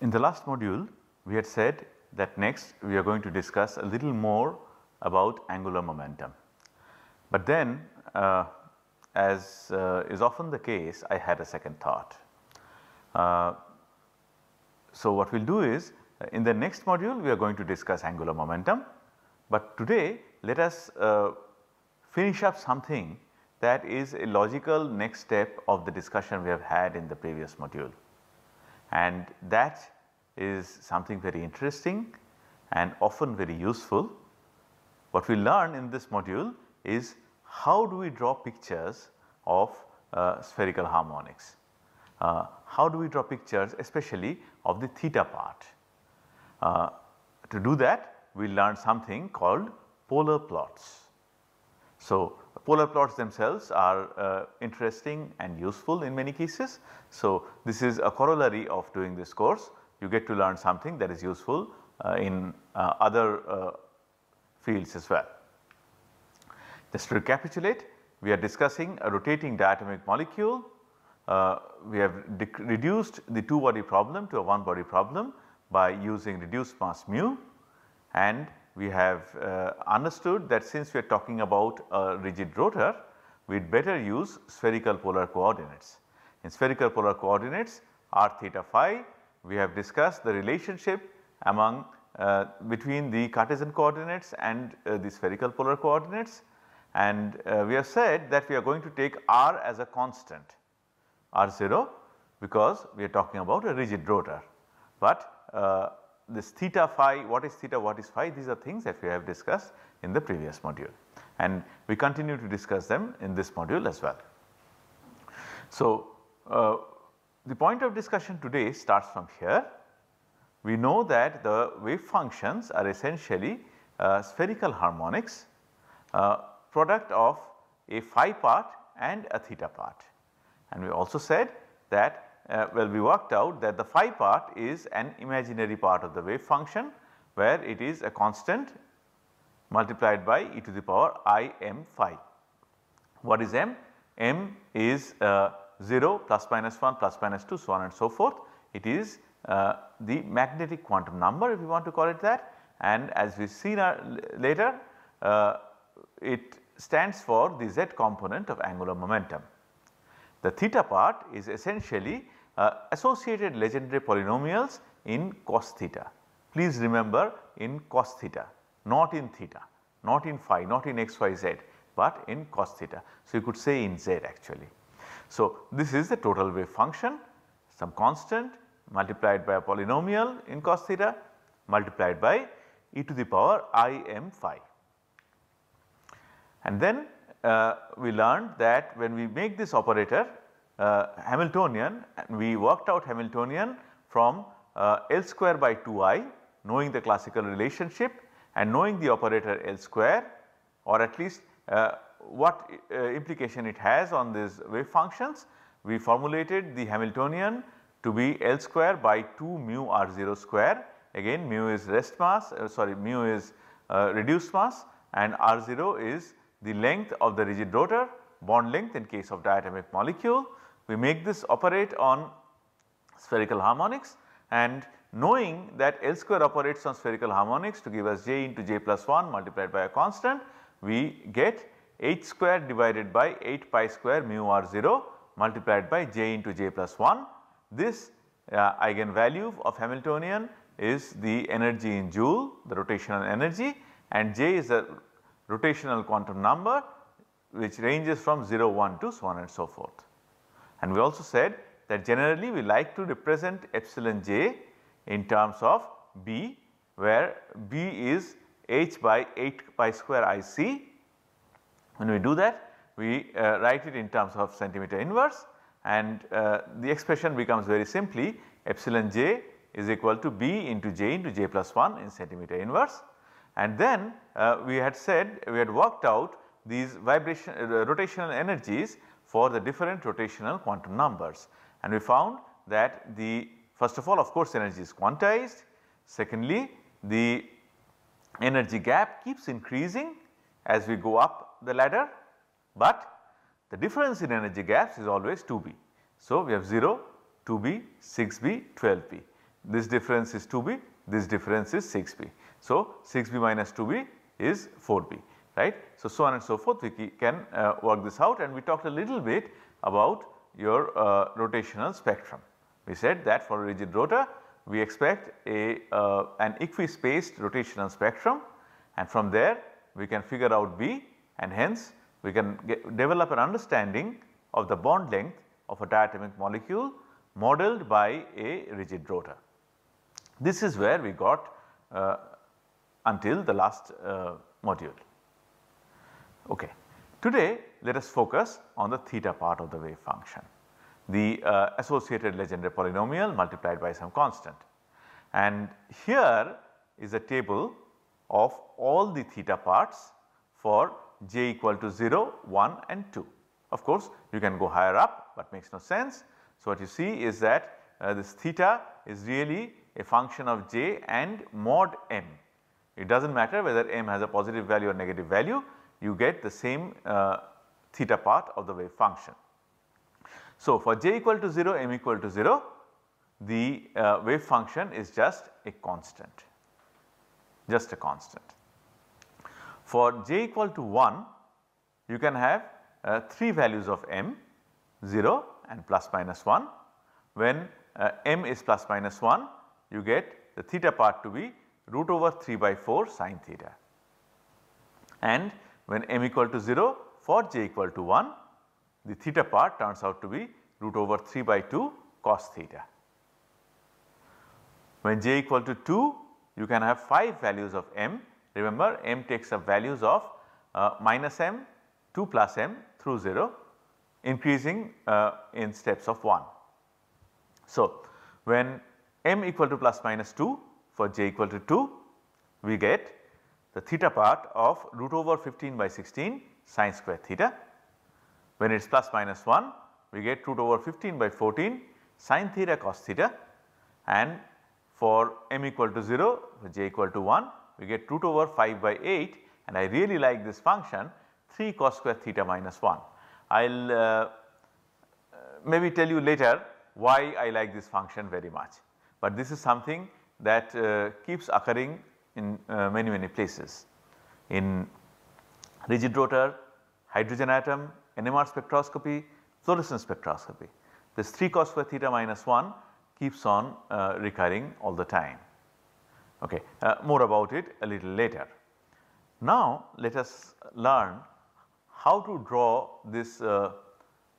In the last module, we had said that next we are going to discuss a little more about angular momentum. But then as is often the case, I had a second thought. So what we will do is, in the next module we are going to discuss angular momentum, but today let us finish up something that is a logical next step of the discussion we have had in the previous module. And that is something very interesting and often very useful. What we learn in this module is how do we draw pictures of spherical harmonics, how do we draw pictures especially of the theta part. To do that we learn something called polar plots. So polar plots themselves are interesting and useful in many cases. So this is a corollary of doing this course. You get to learn something that is useful in other fields as well. Just to recapitulate, we are discussing a rotating diatomic molecule. We have reduced the two body problem to a one body problem by using reduced mass mu, and we have understood that since we are talking about a rigid rotor, we would better use spherical polar coordinates. In spherical polar coordinates r, theta, phi, we have discussed the relationship among between the Cartesian coordinates and the spherical polar coordinates, and we have said that we are going to take r as a constant, r0, because we are talking about a rigid rotor. But this theta, phi, what is theta, what is phi, these are things that we have discussed in the previous module, and we continue to discuss them in this module as well. So the point of discussion today starts from here. We know that the wave functions are essentially spherical harmonics, product of a phi part and a theta part, and we also said that well, we worked out that the phi part is an imaginary part of the wave function where it is a constant multiplied by e to the power I m phi. What is m? M is 0, plus minus 1, plus minus 2, so on and so forth. It is the magnetic quantum number, if you want to call it that, and as we see later, it stands for the z component of angular momentum. The theta part is essentially associated Legendre polynomials in cos theta. Please remember, in cos theta, not in phi, not in x, y, z, but in cos theta. So you could say in z actually. So this is the total wave function, some constant multiplied by a polynomial in cos theta multiplied by e to the power I m phi. And then we learned that when we make this operator Hamiltonian, we worked out Hamiltonian from L square by 2i, knowing the classical relationship and knowing the operator L square, or at least what implication it has on these wave functions. We formulated the Hamiltonian to be L square by 2 mu r0 square. Again, mu is rest mass, mu is reduced mass, and r0 is the length of the rigid rotor, bond length in case of diatomic molecule. We make this operate on spherical harmonics, and knowing that L square operates on spherical harmonics to give us j into j plus 1 multiplied by a constant, we get h square divided by 8 pi square mu r0 multiplied by j into j plus 1. This eigenvalue of Hamiltonian is the energy in joule, the rotational energy, and j is the rotational quantum number which ranges from 0, 1 to so on and so forth. And we also said that generally we like to represent epsilon j in terms of b, where b is h by 8 pi square ic. When we do that, we write it in terms of centimeter inverse, and the expression becomes very simply epsilon j is equal to b into j plus 1 in centimeter inverse. And then we had said, we had worked out these vibration rotational energies for the different rotational quantum numbers, and we found that the first of all of course energy is quantized, secondly the energy gap keeps increasing as we go up the ladder, but the difference in energy gaps is always 2B. So, we have 0, 2B, 6B, 12B. This difference is 2B, this difference is 6B. So, 6B minus 2B is 4B, right. So on and so forth we can work this out, and we talked a little bit about your rotational spectrum. We said that for a rigid rotor we expect an equispaced rotational spectrum, and from there we can figure out B, and hence we can develop an understanding of the bond length of a diatomic molecule modeled by a rigid rotor. This is where we got until the last module. Okay. Today let us focus on the theta part of the wave function, the associated Legendre polynomial multiplied by some constant. And here is a table of all the theta parts for j equal to 0, 1 and 2. Of course, you can go higher up, but makes no sense. So, what you see is that this theta is really a function of j and mod m. It does not matter whether m has a positive value or negative value, you get the same theta part of the wave function. So, for j equal to 0, m equal to 0, the wave function is just a constant. For j equal to 1, you can have 3 values of m, 0 and plus minus 1. When m is plus minus 1, you get the theta part to be root over 3 by 4 sine theta. And when m equal to 0 for j equal to 1, the theta part turns out to be root over 3 by 2 cos theta. When j equal to 2, you can have 5 values of m. Remember, m takes up values of minus m, 2 plus m through 0, increasing in steps of 1. So, when m equal to plus minus 2 for j equal to 2, we get the theta part of root over 15 by 16 sine square theta. When it is plus minus 1, we get root over 15 by 14 sine theta cos theta, and for m equal to 0 for j equal to 1, we get root over 5 by 8, and I really like this function 3 cos square theta minus 1. I will maybe tell you later why I like this function very much, but this is something that keeps occurring in many places. In rigid rotor, hydrogen atom, NMR spectroscopy, fluorescence spectroscopy, this 3 cos square theta minus 1 keeps on recurring all the time. Okay, more about it a little later. Now let us learn how to draw this,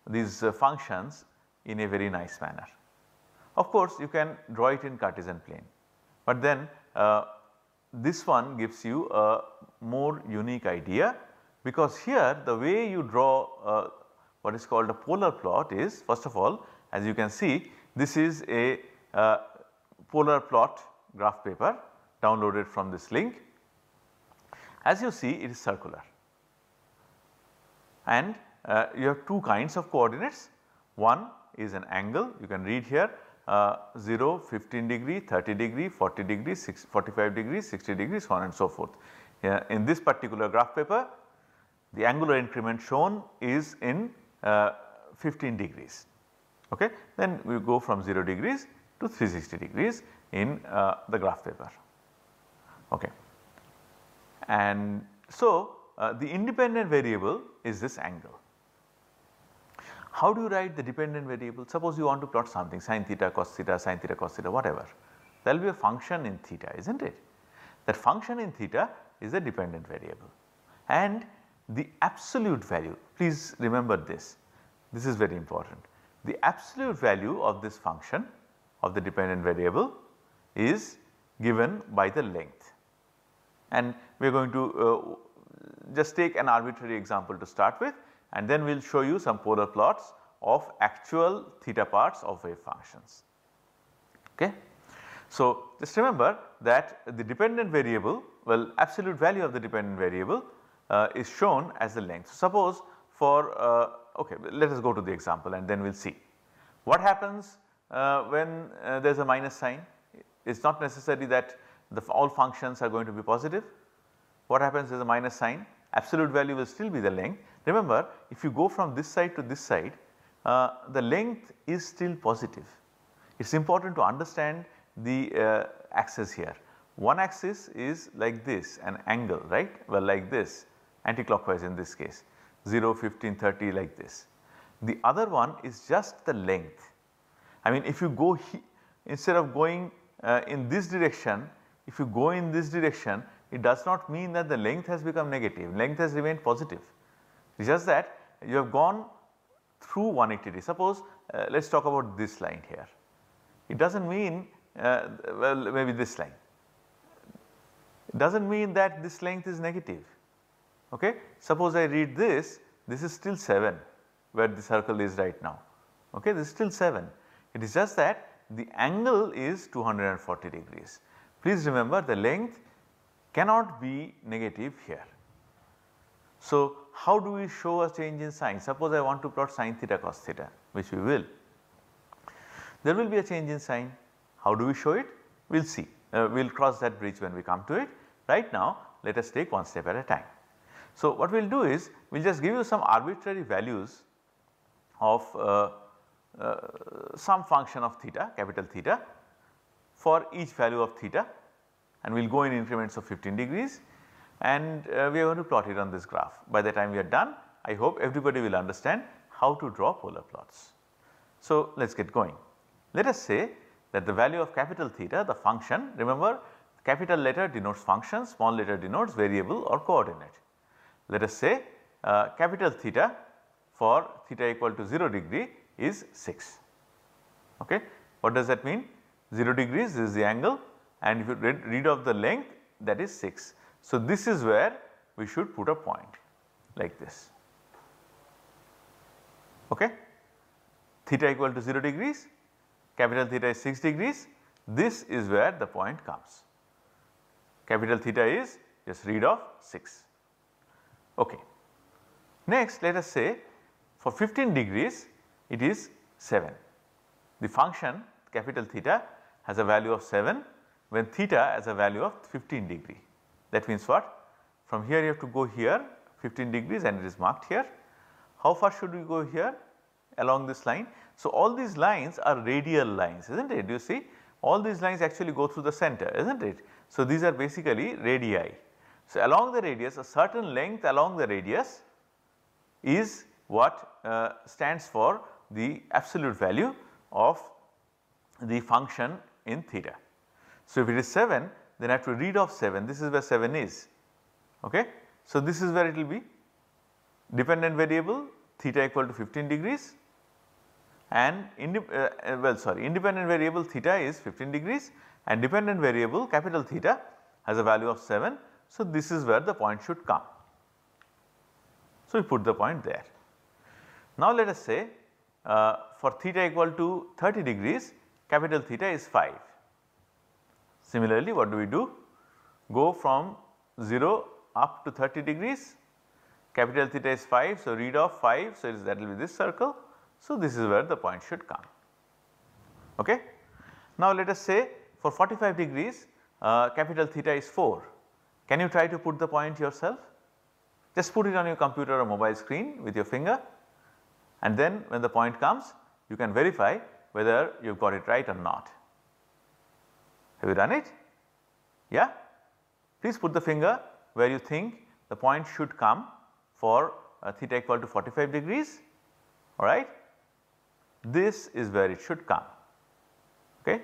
these functions in a very nice manner. Of course, you can draw it in Cartesian plane, but then this one gives you a more unique idea, because here the way you draw what is called a polar plot is, first of all, as you can see, this is a polar plot graph paper downloaded from this link. As you see, it is circular, and you have two kinds of coordinates. One is an angle, you can read here 0, 15 degree, 30 degree, 40 degree, 45 degree, 60 degree, so on and so forth. In this particular graph paper, the angular increment shown is in 15 degrees. Okay. Then we go from 0 degrees to 360 degrees in the graph paper. Okay. And so, the independent variable is this angle. How do you write the dependent variable? Suppose you want to plot something sine theta cos theta, whatever. There will be a function in theta, is not it? That function in theta is the dependent variable, and the absolute value, please remember this, this is very important. The absolute value of this function of the dependent variable is given by the length, and we are going to just take an arbitrary example to start with, and then we will show you some polar plots of actual theta parts of wave functions. Okay. So, just remember that the dependent variable, well, absolute value of the dependent variable is shown as the length. Suppose for okay, let us go to the example and then we will see what happens when there is a minus sign. It is not necessary that all functions are going to be positive. What happens is a minus sign, absolute value will still be the length. Remember, if you go from this side to this side, the length is still positive. It is important to understand the axis here. One axis is like this, an angle, right, well like this, anticlockwise in this case, 0, 15, 30 like this. The other one is just the length. I mean, if you go instead of going in this direction, if you go in this direction, it does not mean that the length has become negative, length has remained positive. It is just that you have gone through 180 degrees. Suppose let us talk about this line here. It does not mean well maybe this line, it does not mean that this length is negative. Okay. Suppose I read this, this is still 7 where the circle is right now. Okay, this is still 7. It is just that the angle is 240 degrees. Please remember the length cannot be negative here. So, how do we show a change in sign? Suppose I want to plot sin theta cos theta, which we will. There will be a change in sign. How do we show it? We will see. We will cross that bridge when we come to it. Right now, let us take one step at a time. So, what we will do is we will just give you some arbitrary values of some function of theta, capital theta, for each value of theta, and we will go in increments of 15 degrees and we are going to plot it on this graph. By the time we are done, I hope everybody will understand how to draw polar plots. So, let us get going. Let us say that the value of capital theta, the function, remember capital letter denotes function, small letter denotes variable or coordinate. Let us say capital theta for theta equal to 0 degree is 6. Okay. What does that mean? 0 degrees is the angle, and if you read off the length, that is 6. So, this is where we should put a point like this. Okay. Theta equal to 0 degrees, capital theta is 6 degrees, this is where the point comes. Capital theta is, just read off, 6. Okay. Next, let us say for 15 degrees it is 7. The function capital theta has a value of 7 when theta has a value of 15 degree. That means what? From here you have to go here 15 degrees and it is marked here. How far should we go here? Along this line. So, all these lines are radial lines, is not it? Do you see? All these lines actually go through the center, is not it? So, these are basically radii. So, along the radius, a certain length along the radius is what stands for the absolute value of the function in theta. So, if it is 7, then I have to read off 7, this is where 7 is. Okay. So, this is where it will be dependent variable theta equal to 15 degrees and independent variable theta is 15 degrees and dependent variable capital theta has a value of 7. So, this is where the point should come. So, we put the point there. Now, let us say for theta equal to 30 degrees capital theta is 5. Similarly, what do we do? Go from 0 up to 30 degrees, capital theta is 5. So, read off 5. So, that will be this circle. So, this is where the point should come. Okay. Now, let us say for 45 degrees capital theta is 4. Can you try to put the point yourself? Just put it on your computer or mobile screen with your finger, and then when the point comes you can verify whether you have got it right or not. Have you done it? Yeah? Please put the finger where you think the point should come for theta equal to 45 degrees, alright. This is where it should come. Okay?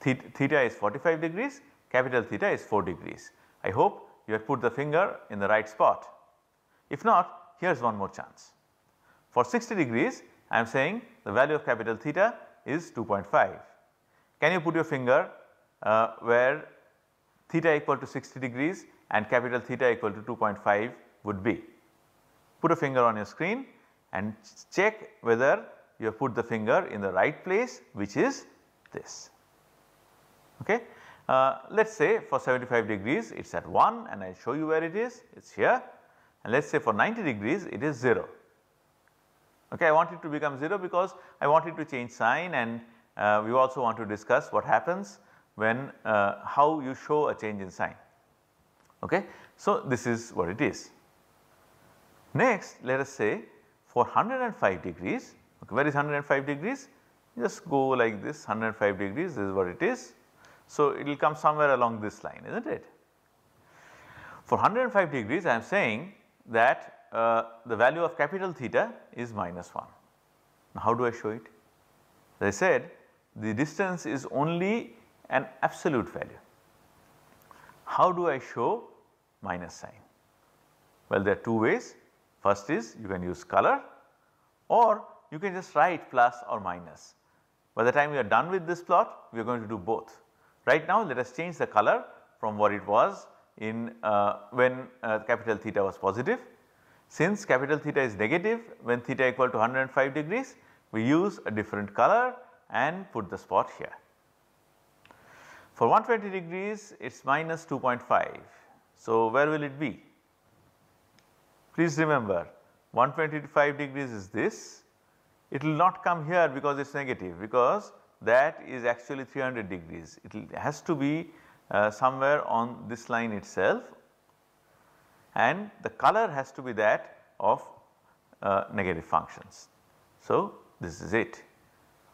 Theta is 45 degrees, capital theta is 4 degrees. I hope you have put the finger in the right spot. If not, here is one more chance. For 60 degrees, I am saying the value of capital theta is 2.5. Can you put your finger where theta equal to 60 degrees and capital theta equal to 2.5 would be? Put a finger on your screen and check whether you have put the finger in the right place, which is this. Okay. Let us say for 75 degrees it is at 1 and I will show you where it is here, and let us say for 90 degrees it is 0. Okay, I want it to become 0 because I want it to change sign and we also want to discuss what happens when how you show a change in sign. Okay. So, this is what it is. Next, let us say for 105 degrees, okay, where is 105 degrees? Just go like this, 105 degrees, this is what it is. So, it will come somewhere along this line, is not it? For 105 degrees I am saying that the value of capital theta is -1. Now, how do I show it? As I said, the distance is only an absolute value. How do I show minus sign? Well, there are two ways. First is you can use color, or you can just write plus or minus. By the time we are done with this plot, we are going to do both. Right now, let us change the color from what it was in when capital theta was positive. Since capital theta is negative when theta equal to 105 degrees, we use a different color and put the spot here. For 120 degrees it is -2.5. So, where will it be? Please remember 125 degrees is this, it will not come here because it is negative, because that is actually 300 degrees. It has to be somewhere on this line itself, and the color has to be that of negative functions. So, this is it.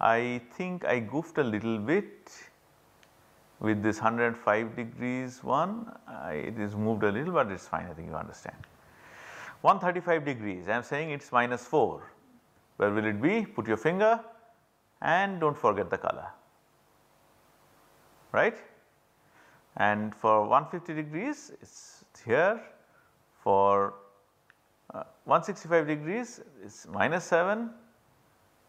I think I goofed a little bit with this 105 degrees one, it is moved a little, but it is fine, I think you understand. 135 degrees, I am saying it is -4. Where will it be? Put your finger and do not forget the color, right. And for 150 degrees it is here, for 165 degrees it is -7,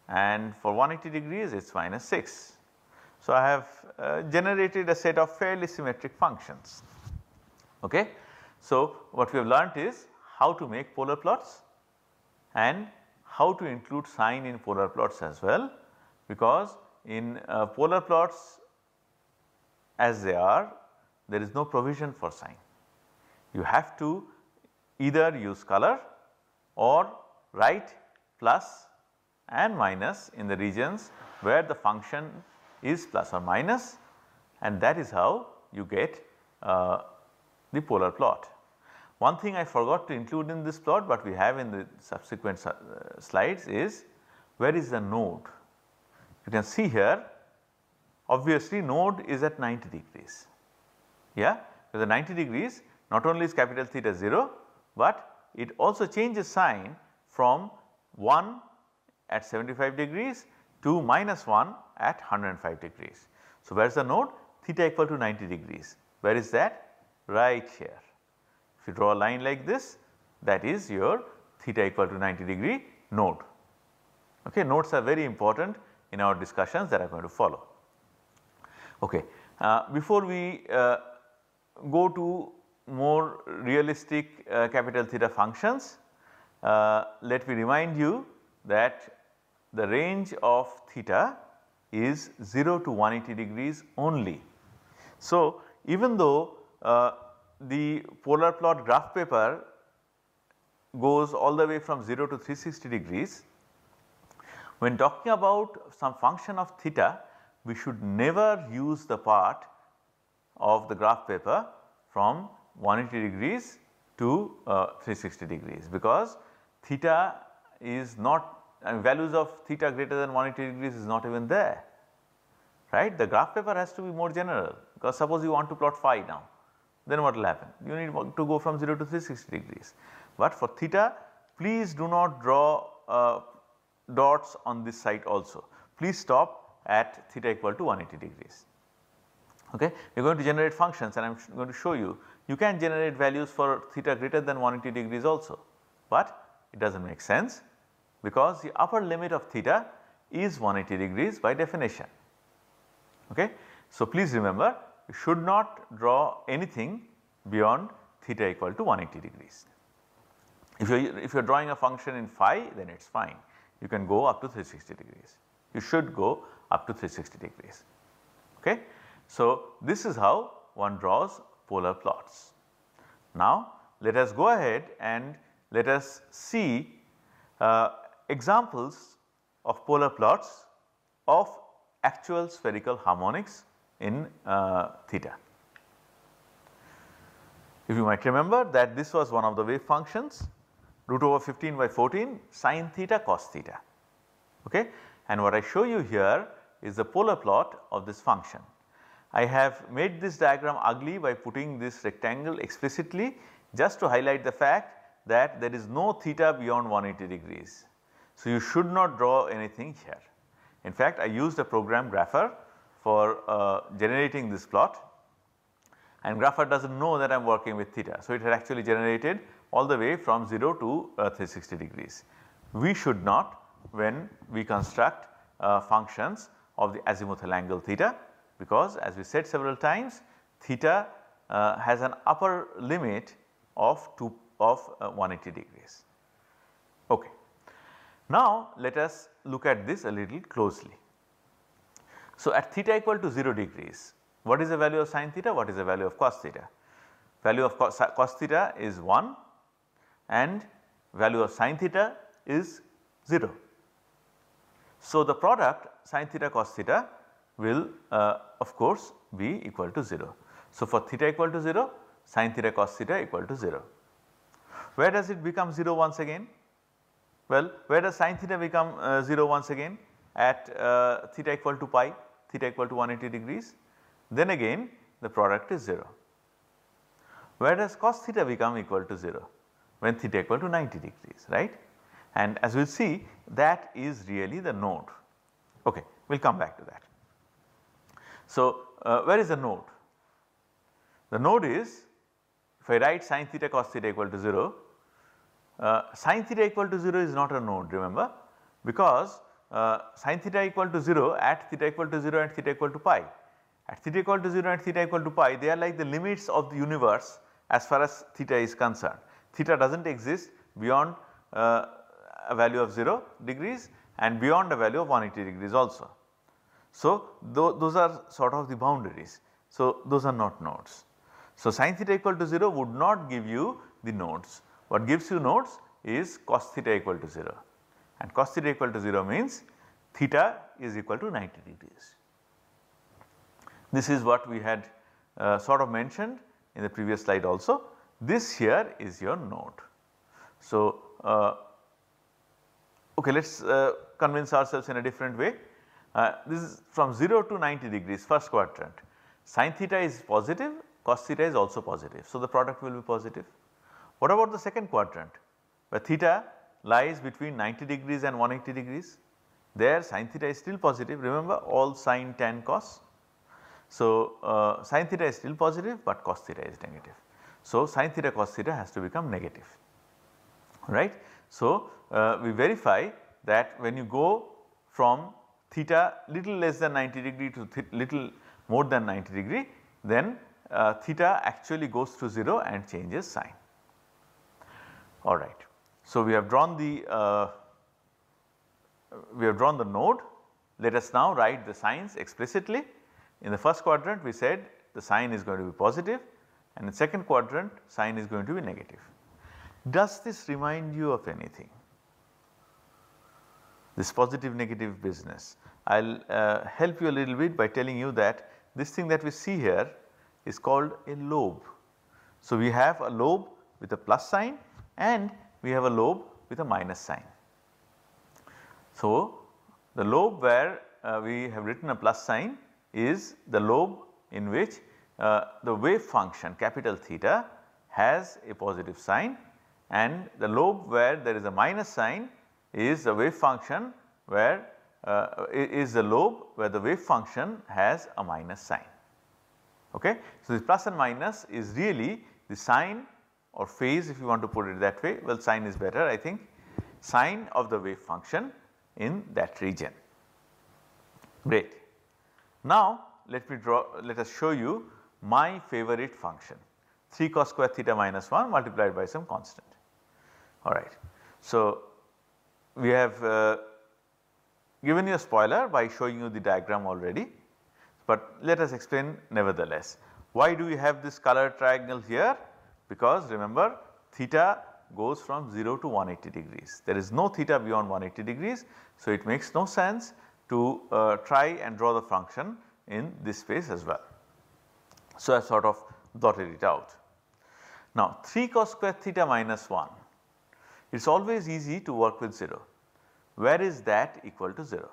and for 180 degrees it is -6. So, I have generated a set of fairly symmetric functions. Okay. So, what we have learnt is how to make polar plots and how to include sign in polar plots as well, because in polar plots as they are, there is no provision for sign. You have to either use color or write plus and minus in the regions where the function is ±, and that is how you get the polar plot. One thing I forgot to include in this plot, but we have in the subsequent slides, is where is the node? You can see here, obviously node is at 90 degrees, yeah, because at 90 degrees not only is capital theta 0, but it also changes sign from 1 at 75 degrees to -1 at 105 degrees. So, where is the node? Theta equal to 90 degrees. Where is that? Right here. If you draw a line like this, that is your theta equal to 90 degree node. Okay, nodes are very important in our discussions that are going to follow. Okay. Before we go to more realistic capital theta functions, let me remind you that the range of theta is 0 to 180 degrees only. So, even though the polar plot graph paper goes all the way from 0 to 360 degrees, when talking about some function of theta, we should never use the part of the graph paper from 180 degrees to 360 degrees, because theta is not, and values of theta greater than 180 degrees is not even there, right. The graph paper has to be more general, because suppose you want to plot phi now, then what will happen? You need to go from 0 to 360 degrees. But for theta, please do not draw dots on this side also. Please stop at theta equal to 180 degrees. Okay. We are going to generate functions, and I am going to show you, you can generate values for theta greater than 180 degrees also, but it does not make sense, because the upper limit of theta is 180 degrees by definition. Okay. So, please remember, you should not draw anything beyond theta equal to 180 degrees. If you are drawing a function in phi, then it is fine, you can go up to 360 degrees, you should go up to 360 degrees. Okay. So, this is how one draws polar plots. Now, let us go ahead and let us see examples of polar plots of actual spherical harmonics in theta. If you might remember that this was one of the wave functions √15/14 sine theta cos theta, okay. And what I show you here is the polar plot of this function. I have made this diagram ugly by putting this rectangle explicitly just to highlight the fact that there is no theta beyond 180 degrees. So, you should not draw anything here. In fact, I used a program Grapher for generating this plot, and Grapher does not know that I am working with theta. So, it had actually generated all the way from 0 to 360 degrees. We should not, when we construct functions of the azimuthal angle theta, because as we said several times, theta has an upper limit of 180 degrees. Okay. Now, let us look at this a little closely. So, at theta equal to 0 degrees, what is the value of sine theta? What is the value of cos theta? Value of cos theta is 1 and value of sine theta is 0. So, the product sine theta cos theta will of course be equal to 0. So, for theta equal to 0, sine theta cos theta equal to 0. Where does it become 0 once again? Well, where does sine theta become 0 once again? At theta equal to pi, theta equal to 180 degrees, then again the product is 0. Where does cos theta become equal to 0? When theta equal to 90 degrees, right? And as we will see, that is really the node. Okay, we will come back to that. So, where is the node? The node is, if I write sine theta cos theta equal to 0, sine theta equal to 0 is not a node, remember, because sine theta equal to 0 at theta equal to 0 and theta equal to pi. At theta equal to 0 and theta equal to pi, they are like the limits of the universe as far as theta is concerned. Theta does not exist beyond a value of 0 degrees and beyond a value of 180 degrees also. So, those are sort of the boundaries. So, those are not nodes. So, sine theta equal to 0 would not give you the nodes. What gives you nodes is cos theta equal to 0, and cos theta equal to 0 means theta is equal to 90 degrees. This is what we had sort of mentioned in the previous slide also. This here is your node. So, okay, let us convince ourselves in a different way. This is from 0 to 90 degrees, first quadrant. Sine theta is positive, cos theta is also positive. So, the product will be positive. What about the second quadrant, where theta lies between 90 degrees and 180 degrees? There sine theta is still positive, remember all sine, tan, cos. So, sine theta is still positive, but cos theta is negative. So, sine theta cos theta has to become negative, right. So, we verify that when you go from theta little less than 90 degree to little more than 90 degree, then theta actually goes to 0 and changes sign. Alright. So, we have drawn the node. Let us now write the signs explicitly. In the first quadrant we said the sign is going to be positive, and in the second quadrant sign is going to be negative. Does this remind you of anything? This positive negative business. I will help you a little bit by telling you that this thing that we see here is called a lobe. So, we have a lobe with a plus sign and we have a lobe with a minus sign. So, the lobe where we have written a plus sign is the lobe in which the wave function capital theta has a positive sign, and the lobe where there is a minus sign is the wave function where the wave function has a minus sign. Okay. So, this plus and minus is really the sign or phase, if you want to put it that way, well sign is better I think, sign of the wave function in that region. Great. Now, let us show you my favorite function 3 cos square theta minus 1 multiplied by some constant. Alright. So, we have given you a spoiler by showing you the diagram already, but let us explain nevertheless. Why do we have this color triangle here? Because remember theta goes from 0 to 180 degrees. There is no theta beyond 180 degrees. So, it makes no sense to try and draw the function in this space as well. So, I have sort of dotted it out. Now, 3 cos square theta minus 1, it is always easy to work with 0. Where is that equal to 0?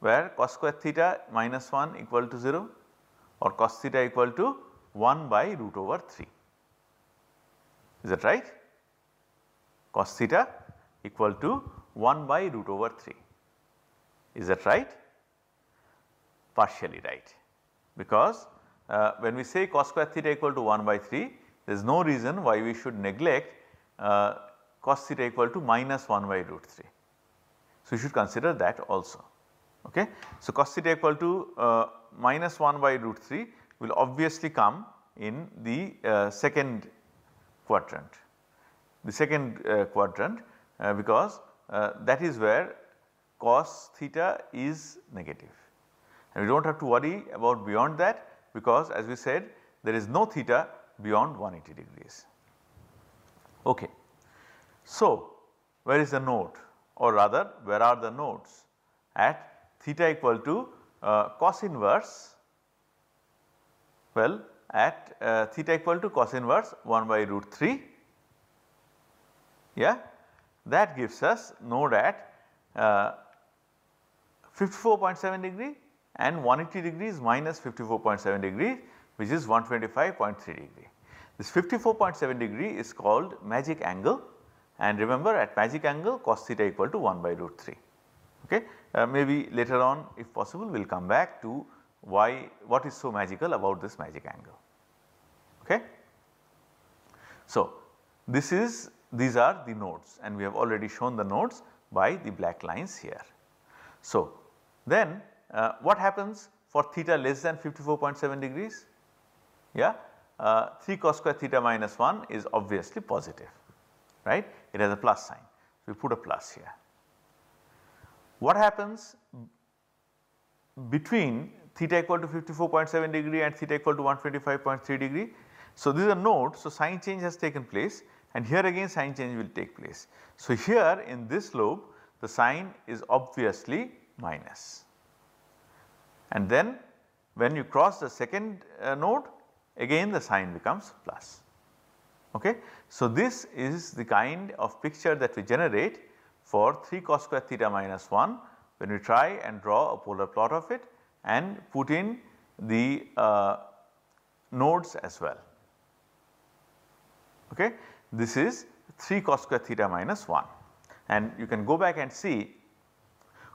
Where cos square theta minus 1 equal to 0 or cos theta equal to 1 by root over 3. Is that right? Cos theta equal to 1 by root over 3. Is that right? Partially right, because when we say cos square theta equal to 1 by 3, there is no reason why we should neglect cos theta equal to minus 1 by root 3. So, you should consider that also. Okay. So, cos theta equal to minus 1 by root 3 will obviously come in the second quadrant, because that is where cos theta is negative, and we do not have to worry about beyond that, because as we said there is no theta beyond 180 degrees. Okay. So, where is the node, or rather where are the nodes at theta equal to cos inverse, well at theta equal to cos inverse 1 by root 3, yeah, that gives us node at 54.7 degree and 180 degrees minus 54.7 degree, which is 125.3 degree. This 54.7 degree is called magic angle, and remember at magic angle cos theta equal to 1 by root 3. Okay. Maybe later on if possible we will come back to why, what is so magical about this magic angle. Okay. So, these are the nodes, and we have already shown the nodes by the black lines here. So, then what happens for theta less than 54.7 degrees? Yeah, 3 cos square theta minus 1 is obviously positive, right, it has a plus sign. So, we put a plus here. What happens between theta equal to 54.7 degree and theta equal to 125.3 degree? So, these are nodes. So, sign change has taken place, and here again sign change will take place. So, here in this lobe the sign is obviously minus, and then when you cross the second node again the sign becomes plus. Okay. So, this is the kind of picture that we generate for 3 cos square theta minus 1 when we try and draw a polar plot of it and put in the nodes as well. Okay. This is 3 cos square theta minus 1, and you can go back and see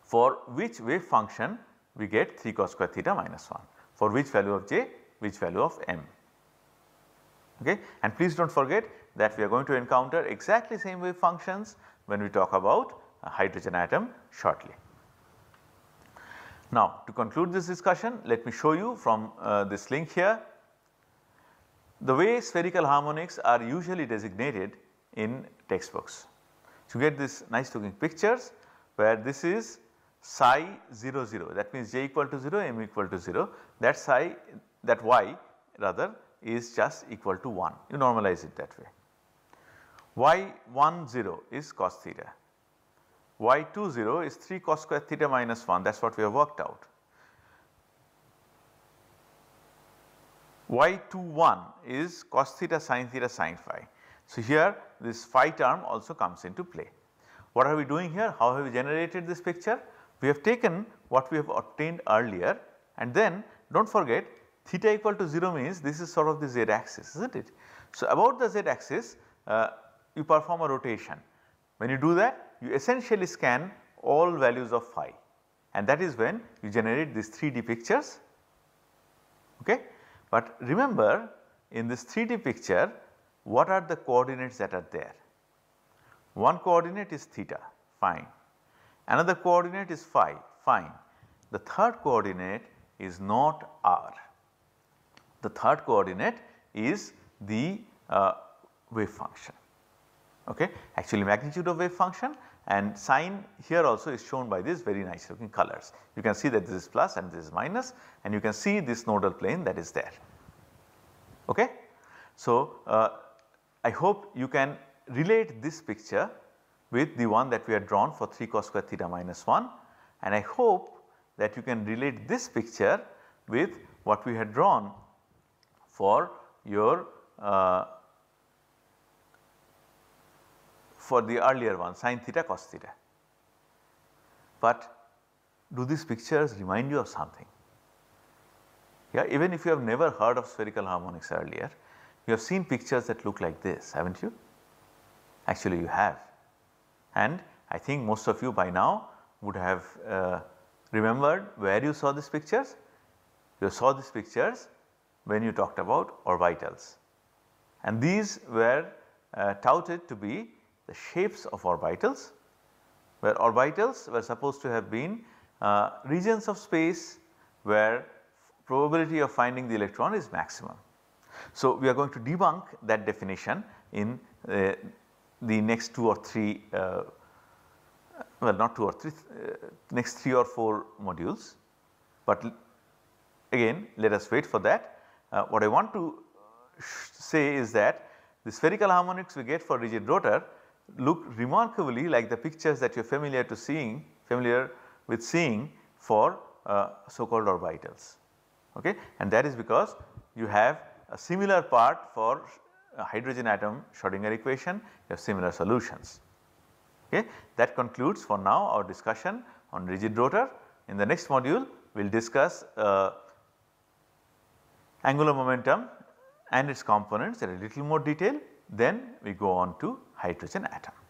for which wave function we get 3 cos square theta minus 1, for which value of j, which value of m. Okay. And please do not forget that we are going to encounter exactly same wave functions when we talk about a hydrogen atom shortly. Now, to conclude this discussion, let me show you from this link here the way spherical harmonics are usually designated in textbooks. So, you get this nice looking pictures where this is psi 0 0, that means j equal to 0, m equal to 0, that psi, that y rather is just equal to 1, you normalize it that way. y10 is cos theta, y20 is 3 cos square theta minus 1, that is what we have worked out. y21 is cos theta sin theta sin phi. So, here this phi term also comes into play. What are we doing here? How have we generated this picture? We have taken what we have obtained earlier, and then do not forget theta equal to 0 means this is sort of the z axis, is not it? So, about the z axis you perform a rotation. When you do that you essentially scan all values of phi, and that is when you generate these 3D pictures. Okay. But remember, in this 3D picture what are the coordinates that are there? One coordinate is theta, fine, another coordinate is phi, fine, the third coordinate is not r, the third coordinate is the wave function. Okay. Actually magnitude of wave function, and sign here also is shown by this very nice looking colors. You can see that this is plus and this is minus, and you can see this nodal plane that is there. Okay. So, I hope you can relate this picture with the one that we had drawn for 3 cos square theta minus 1, and I hope that you can relate this picture with what we had drawn for your for the earlier one sin theta cos theta. But do these pictures remind you of something? Yeah, even if you have never heard of spherical harmonics earlier, you have seen pictures that look like this, haven't you? Actually you have, and I think most of you by now would have remembered where you saw these pictures. You saw these pictures when you talked about orbitals, and these were touted to be the shapes of orbitals, where orbitals were supposed to have been regions of space where probability of finding the electron is maximum. So we are going to debunk that definition in the next two or three, well not two or three, next three or four modules, but again let us wait for that. What I want to say is that the spherical harmonics we get for rigid rotor look remarkably like the pictures that you are familiar with seeing for so called orbitals, okay? And that is because you have a similar part for hydrogen atom Schrödinger equation, you have similar solutions, okay? That concludes for now our discussion on rigid rotor. In the next module we will discuss angular momentum and its components in a little more detail, then we go on to hydrogen atom.